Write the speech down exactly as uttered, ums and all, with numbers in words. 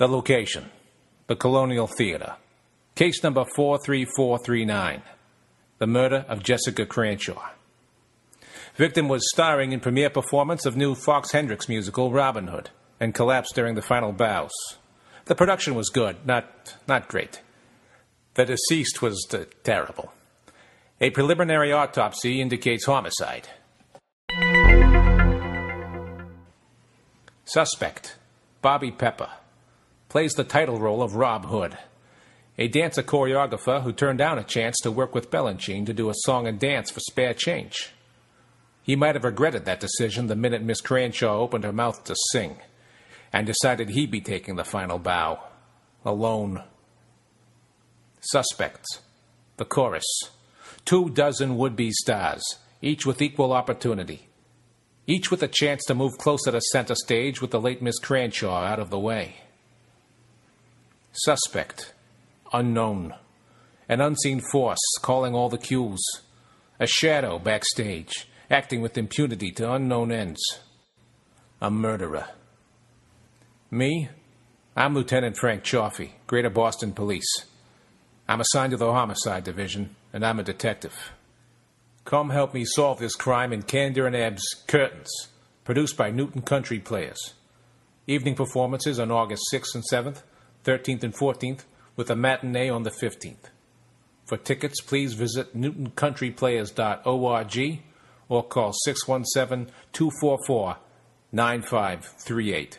The location, the Colonial Theater. Case number four three four three nine, the murder of Jessica Cranshaw. Victim was starring in premiere performance of new Fox Hendricks musical Robin Hood and collapsed during the final bows. The production was good, not, not great. The deceased was uh, terrible. A preliminary autopsy indicates homicide. Suspect, Bobby Pepper, plays the title role of Rob Hood, a dancer choreographer who turned down a chance to work with Balanchine to do a song and dance for spare change. He might have regretted that decision the minute Miss Cranshaw opened her mouth to sing, and decided he'd be taking the final bow, alone. Suspects, the chorus, two dozen would-be stars, each with equal opportunity, each with a chance to move closer to center stage with the late Miss Cranshaw out of the way. Suspect, unknown, an unseen force calling all the cues, a shadow backstage, acting with impunity to unknown ends. A murderer. Me? I'm Lieutenant Frank Cioffi, Greater Boston Police. I'm assigned to the Homicide Division, and I'm a detective. Come help me solve this crime in Kander and Ebb's Curtains, produced by Newton Country Players. Evening performances on August sixth and seventh, thirteenth and fourteenth, with a matinee on the fifteenth. For tickets, please visit newton country players dot org or call six one seven, two four four, nine five three eight.